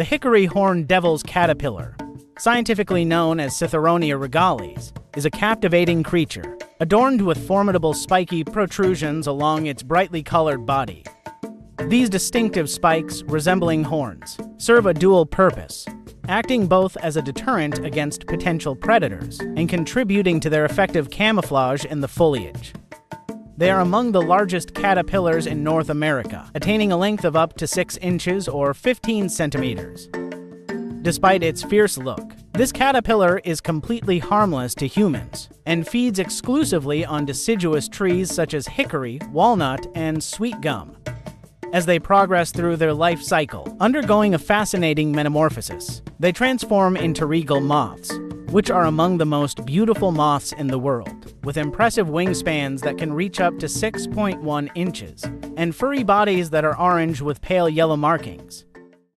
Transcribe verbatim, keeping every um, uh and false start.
the hickory horn devil's caterpillar, scientifically known as Citheronia regalis, is a captivating creature, adorned with formidable spiky protrusions along its brightly colored body. These distinctive spikes, resembling horns, serve a dual purpose, acting both as a deterrent against potential predators and contributing to their effective camouflage in the foliage. They are among the largest caterpillars in North America, attaining a length of up to six inches or fifteen centimeters. Despite its fierce look, this caterpillar is completely harmless to humans and feeds exclusively on deciduous trees such as hickory, walnut, and sweet gum, as they progress through their life cycle, undergoing a fascinating metamorphosis. They transform into regal moths, which are among the most beautiful moths in the world, with impressive wingspans that can reach up to six point one inches, and furry bodies that are orange with pale yellow markings.